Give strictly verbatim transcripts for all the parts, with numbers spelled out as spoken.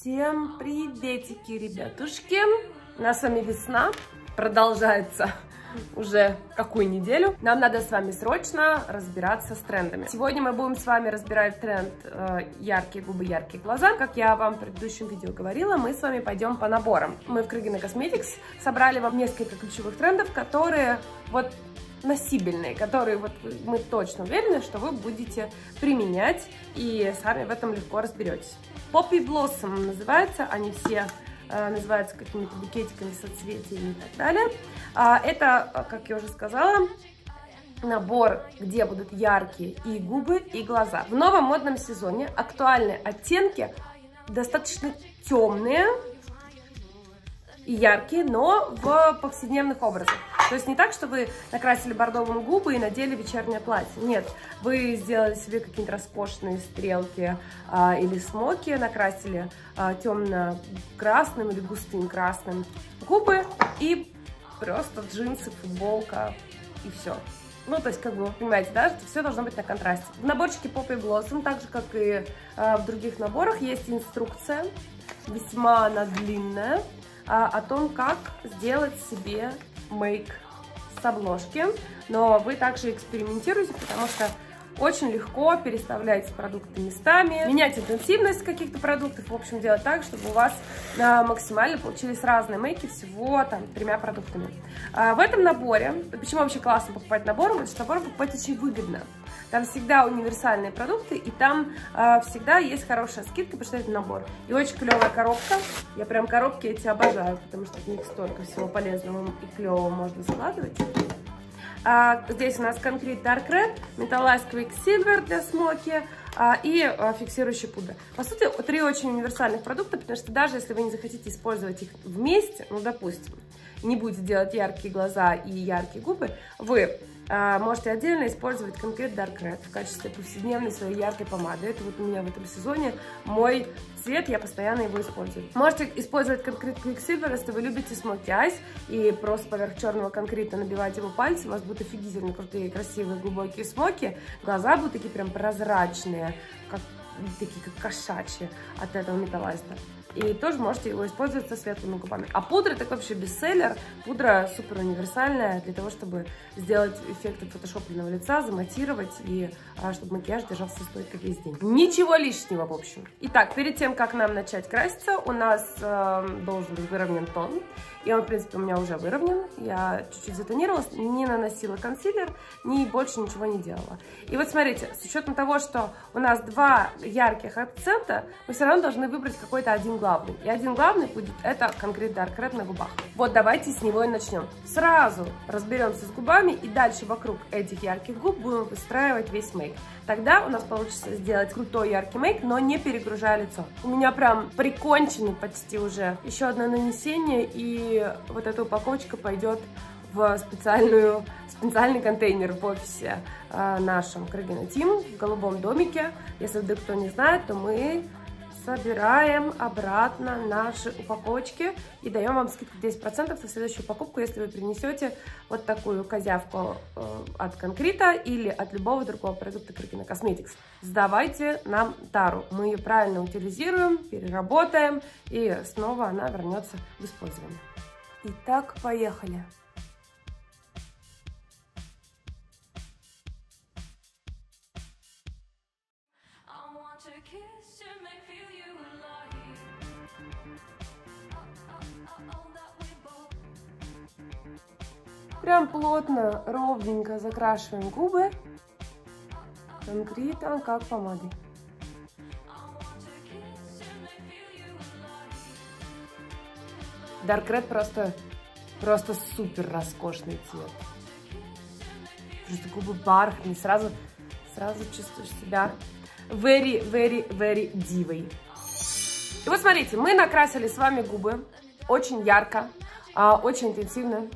Всем приветики, ребятушки! У нас с вами весна продолжается уже какую неделю. Нам надо с вами срочно разбираться с трендами. Сегодня мы будем с вами разбирать тренд э, яркие губы, яркие глаза. Как я вам в предыдущем видео говорила, мы с вами пойдем по наборам. Мы в Krygina Cosmetics собрали вам несколько ключевых трендов, которые вот носибельные, которые вот мы точно уверены, что вы будете применять и сами в этом легко разберетесь. Poppy Blossom называется, они все э, называются какими-то букетиками, соцветиями и так далее. А это, как я уже сказала, набор, где будут яркие и губы, и глаза. В новом модном сезоне актуальные оттенки достаточно темные и яркие, но в повседневных образах. То есть не так, что вы накрасили бордовым губы и надели вечернее платье. Нет, вы сделали себе какие-то роскошные стрелки а, или смоки, накрасили а, темно-красным или густым красным губы и просто джинсы, футболка и все. Ну, то есть, как бы вы понимаете, да, что все должно быть на контрасте. В наборчике Poppy Blossom, так же, как и а, в других наборах, есть инструкция, весьма она длинная, а, о том, как сделать себе мейк с обложки, но вы также экспериментируйте, потому что очень легко переставлять продукты местами, менять интенсивность каких-то продуктов, в общем, делать так, чтобы у вас максимально получились разные мейки всего там тремя продуктами. В этом наборе, почему вообще классно покупать набор, потому что набор покупать очень выгодно. Там всегда универсальные продукты, и там э, всегда есть хорошая скидка, потому что это набор. И очень клевая коробка. Я прям коробки эти обожаю, потому что в них столько всего полезного и клевого можно складывать. А, здесь у нас Concrete Dark Red, Metal Ice Quick Silver для смоки а, и а, фиксирующая пудра. По сути, три очень универсальных продукта, потому что даже если вы не захотите использовать их вместе, ну, допустим, не будете делать яркие глаза и яркие губы, вы а, можете отдельно использовать Concrete Dark Red в качестве повседневной своей яркой помады. Это вот у меня в этом сезоне мой цвет, я постоянно его использую. Можете использовать Concrete Quicksilver, если вы любите смоки айс, и просто поверх черного конкрета набивать его пальцы, у вас будут офигительно крутые, красивые, глубокие смоки, глаза будут такие прям прозрачные, как, такие как кошачьи от этого металлайста. И тоже можете его использовать со светлыми губами. А пудра так вообще бестселлер. Пудра супер универсальная для того, чтобы сделать эффекты фотошопленного лица, заматировать и а, чтобы макияж держался стойко весь день. Ничего лишнего, в общем. Итак, перед тем, как нам начать краситься, у нас э, должен быть выровнен тон. И он, в принципе, у меня уже выровнен. Я чуть-чуть затонировалась, не наносила консилер, ни больше ничего не делала. И вот смотрите, с учетом того, что у нас два ярких акцента, мы все равно должны выбрать какой-то один главный. И один главный будет это Concrete Dark Red на губах. Вот давайте с него и начнем. Сразу разберемся с губами и дальше вокруг этих ярких губ будем выстраивать весь мейк. Тогда у нас получится сделать крутой яркий мейк, но не перегружая лицо. У меня прям прикончено почти уже еще одно нанесение, и вот эта упаковочка пойдет в специальную, специальный контейнер в офисе э, нашем Krygina Team в голубом домике. Если вдруг кто не знает, то мы собираем обратно наши упаковочки и даем вам скидку десять процентов на следующую покупку, если вы принесете вот такую козявку э, от конкрета или от любого другого продукта Krygina Cosmetics. Сдавайте нам тару, мы ее правильно утилизируем, переработаем, и снова она вернется в использование. Итак, поехали! Прям плотно, ровненько закрашиваем губы конкретом, как помадой. Dark Red просто, просто супер роскошный цвет. Просто губы бархатные, сразу, сразу чувствуешь себя very, very, very дивой. И вот смотрите, мы накрасили с вами губы очень ярко, очень интенсивно.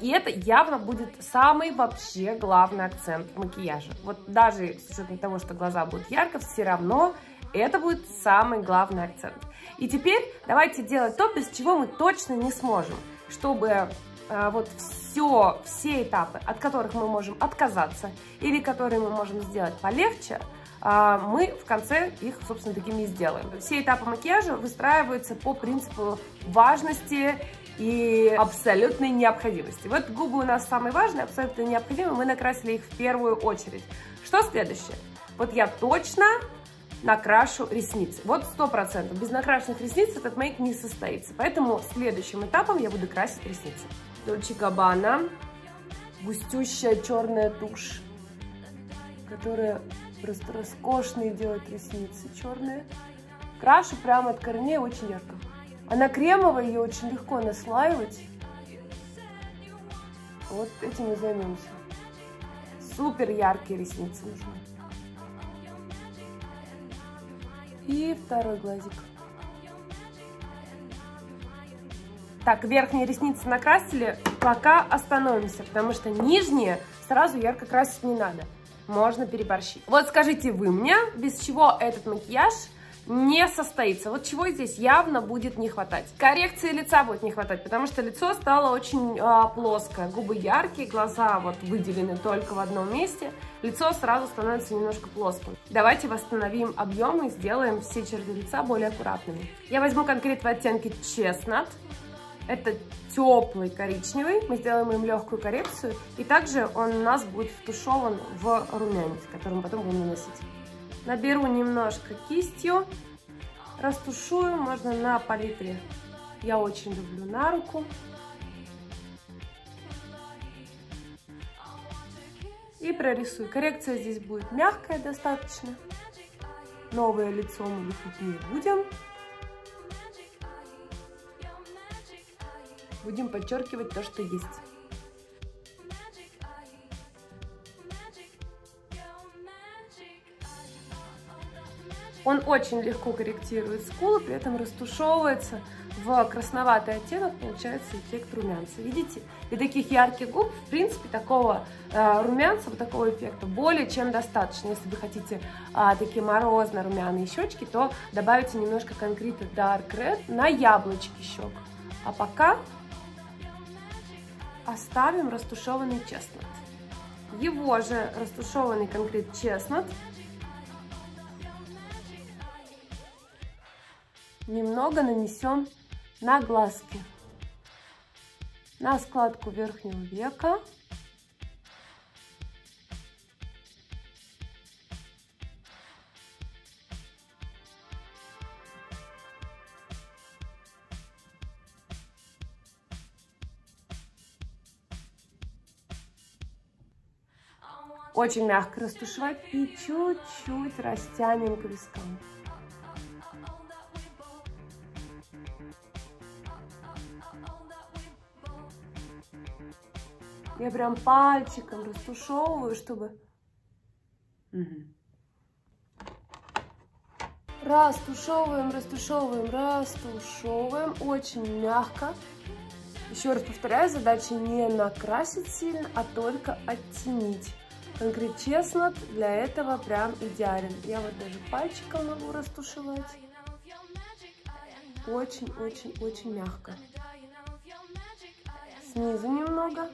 И это явно будет самый вообще главный акцент макияжа. Вот даже с учетом того, что глаза будут ярко, все равно это будет самый главный акцент. И теперь давайте делать то, без чего мы точно не сможем, чтобы а, вот все, все этапы, от которых мы можем отказаться или которые мы можем сделать полегче, мы в конце их, собственно, такими и сделаем. Все этапы макияжа выстраиваются по принципу важности и абсолютной необходимости. Вот губы у нас самые важные, абсолютно необходимые, мы накрасили их в первую очередь. Что следующее? Вот я точно накрашу ресницы. Вот сто процентов. Без накрашенных ресниц этот мейк не состоится. Поэтому следующим этапом я буду красить ресницы. Дольче Габбана. Густющая черная тушь, которая просто роскошные делает ресницы черные. Крашу прямо от корней, очень ярко. Она кремовая, ее очень легко наслаивать. Вот этим и займемся. Супер яркие ресницы нужны. И второй глазик. Так, верхние ресницы накрасили, пока остановимся, потому что нижние сразу ярко красить не надо. Можно переборщить. Вот скажите вы мне, без чего этот макияж не состоится? Вот чего здесь явно будет не хватать? Коррекции лица будет не хватать, потому что лицо стало очень а, плоское. Губы яркие, глаза вот выделены только в одном месте. Лицо сразу становится немножко плоским. Давайте восстановим объем и сделаем все черты лица более аккуратными. Я возьму конкрет в оттенке Chestnut. Это теплый коричневый, мы сделаем им легкую коррекцию, и также он у нас будет втушеван в румянец, который мы потом будем наносить. Наберу немножко кистью, растушую, можно на палитре. Я очень люблю на руку. И прорисую. Коррекция здесь будет мягкая достаточно. Новое лицо мы выпить не будем. Будем подчеркивать то, что есть. Он очень легко корректирует скулы, при этом растушевывается в красноватый оттенок, получается эффект румянца. Видите? И таких ярких губ, в принципе, такого э, румянца, вот такого эффекта более чем достаточно. Если вы хотите э, такие морозно-румяные щечки, то добавите немножко конкрита Dark Red на яблочки щек. А пока оставим растушеванный Chestnut. Его же растушеванный конкрет Chestnut немного нанесем на глазки, на складку верхнего века. Очень мягко растушевать и чуть-чуть растянем к вискам. Я прям пальчиком растушевываю, чтобы... Угу. Растушевываем, растушевываем, растушевываем. Очень мягко. Еще раз повторяю, задача не накрасить сильно, а только оттенить. Конкрет Chestnut для этого прям идеален. Я вот даже пальчиком могу растушевать. Очень-очень-очень мягко. Снизу немного.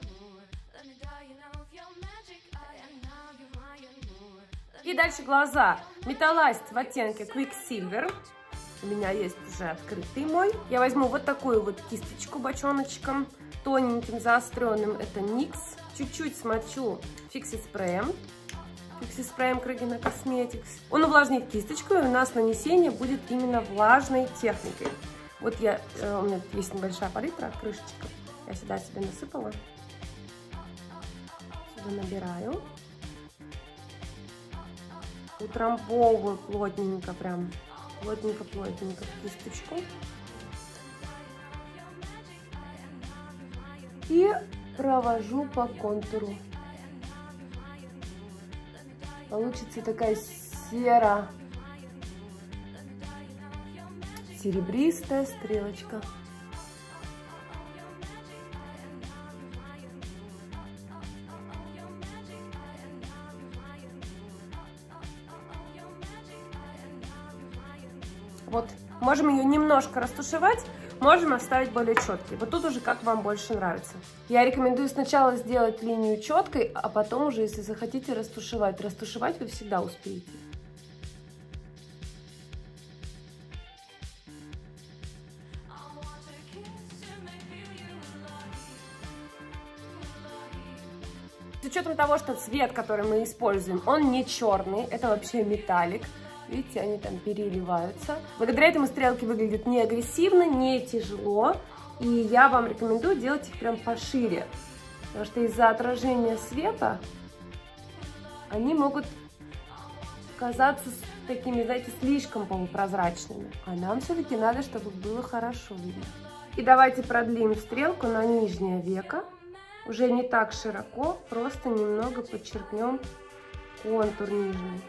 И дальше глаза. Metal Ice в оттенке Quick Silver. У меня есть уже открытый мой. Я возьму вот такую вот кисточку бочоночком, тоненьким, заостренным. Это никс. Чуть-чуть смочу фикси спреем. Фикси спреем Krygina Cosmetics. Он увлажнит кисточку, и у нас нанесение будет именно влажной техникой. Вот я, у меня есть небольшая палитра, крышечка. Я сюда себе насыпала. Сюда набираю. Утрамбовываю плотненько, прям плотненько-плотненько кисточку. И провожу по контуру. Получится такая серо серебристая стрелочка. Вот, можем ее немножко растушевать, можем оставить более четкой. Вот тут уже как вам больше нравится. Я рекомендую сначала сделать линию четкой, а потом уже, если захотите, растушевать. Растушевать вы всегда успеете. учетом того, что цвет, который мы используем, он не черный, это вообще металлик. Видите, они там переливаются. Благодаря этому стрелки выглядят не агрессивно, не тяжело. И я вам рекомендую делать их прям пошире. Потому что из-за отражения света они могут казаться такими, знаете, слишком полупрозрачными. А нам все-таки надо, чтобы было хорошо видно. И давайте продлим стрелку на нижнее веко. Уже не так широко, просто немного подчеркнем контур нижний.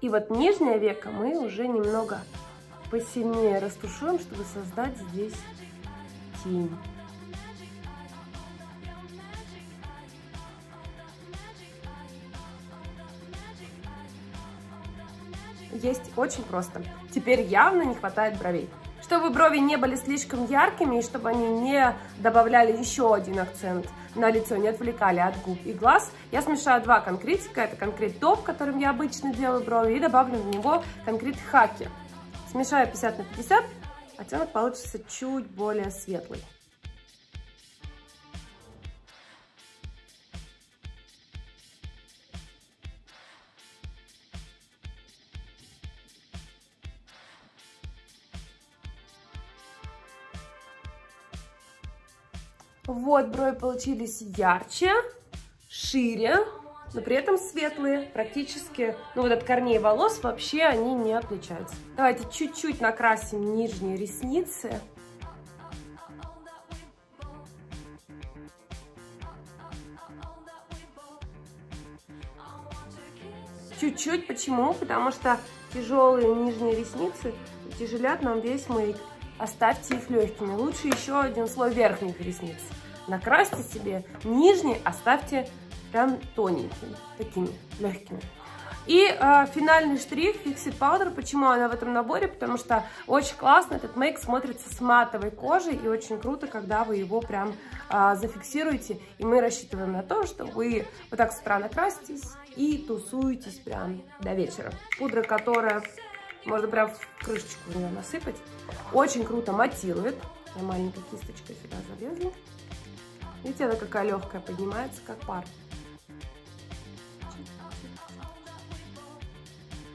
И вот нижнее веко мы уже немного посильнее растушуем, чтобы создать здесь тень. Есть очень просто. Теперь явно не хватает бровей. Чтобы брови не были слишком яркими и чтобы они не добавляли еще один акцент на лицо, не отвлекали от губ и глаз, я смешаю два конкретика. Это конкрет топ, которым я обычно делаю брови, и добавлю в него конкрет хаки. Смешаю пятьдесят на пятьдесят, оттенок получится чуть более светлый. Вот, брови получились ярче, шире, но при этом светлые, практически, ну вот от корней волос вообще они не отличаются. Давайте чуть-чуть накрасим нижние ресницы. Чуть-чуть, почему? Потому что тяжелые нижние ресницы утяжелят нам весь мейк. Оставьте их легкими. Лучше еще один слой верхних ресниц. Накрасьте себе нижние, оставьте прям тоненькими, такими легкими. И э, финальный штрих Fix It Powder. Почему она в этом наборе? Потому что очень классно этот мейк смотрится с матовой кожей, и очень круто, когда вы его прям э, зафиксируете. И мы рассчитываем на то, что вы вот так с утра накраситесь и тусуетесь прям до вечера. Пудра, которая... Можно прям в крышечку в нее насыпать. Очень круто матирует. Я маленькой кисточкой сюда залезла. Видите, она какая легкая, поднимается, как пар.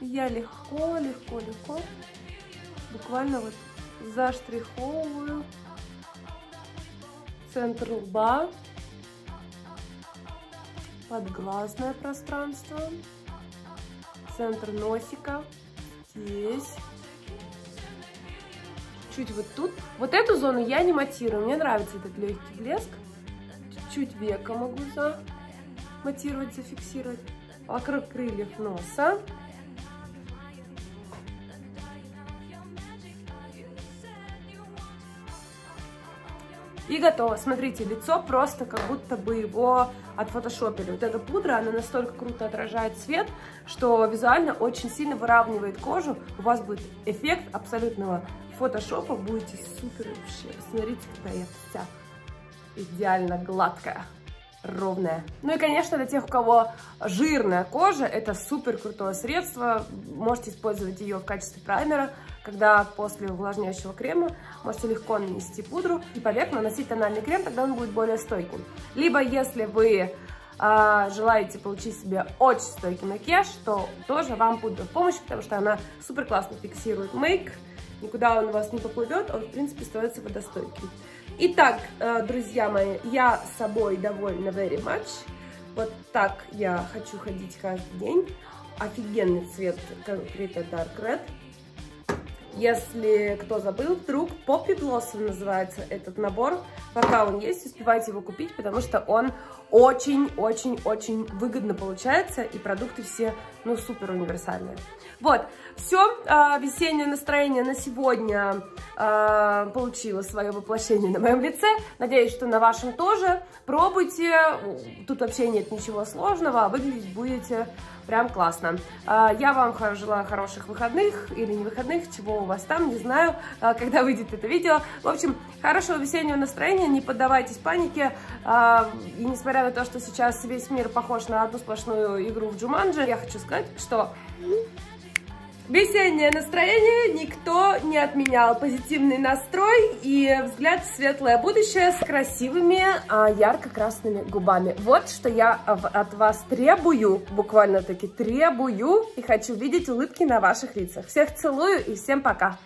Я легко, легко, легко. Буквально вот заштриховываю центр лба. Подглазное пространство. Центр носика. Здесь. Чуть вот тут. Вот эту зону я не матирую. Мне нравится этот легкий блеск. Чуть века могу заматировать, зафиксировать. Вокруг крыльев носа. И готово. Смотрите, лицо просто как будто бы его отфотошопили. Вот эта пудра, она настолько круто отражает свет, что визуально очень сильно выравнивает кожу. У вас будет эффект абсолютного фотошопа. Будете супер вообще. Смотрите, какая я вся идеально гладкая, ровная. Ну и, конечно, для тех, у кого жирная кожа, это супер крутое средство. Можете использовать ее в качестве праймера, когда после увлажняющего крема можете легко нанести пудру и поверх наносить тональный крем, тогда он будет более стойким. Либо, если вы э, желаете получить себе очень стойкий макияж, то тоже вам пудра в помощь, потому что она супер классно фиксирует мейк, никуда он у вас не поплывет, он, в принципе, становится водостойким. Итак, э, друзья мои, я с собой довольна very much. Вот так я хочу ходить каждый день. Офигенный цвет Concrete Dark Red. Если кто забыл, вдруг Poppy Blossom называется этот набор. Пока он есть, успевайте его купить, потому что он очень-очень-очень выгодно получается, и продукты все, ну, супер универсальные. Вот, все, весеннее настроение на сегодня получило свое воплощение на моем лице. Надеюсь, что на вашем тоже. Пробуйте, тут вообще нет ничего сложного, а выглядеть будете прям классно. Я вам желаю хороших выходных или не выходных, чего у вас там, не знаю, когда выйдет это видео. В общем, хорошего весеннего настроения, не поддавайтесь панике. И несмотря на то, что сейчас весь мир похож на одну сплошную игру в Джуманджи, я хочу сказать, что Весеннее настроение никто не отменял. Позитивный настрой и взгляд в светлое будущее с красивыми ярко-красными губами. Вот что я от вас требую, буквально-таки требую, и хочу видеть улыбки на ваших лицах. Всех целую и всем пока!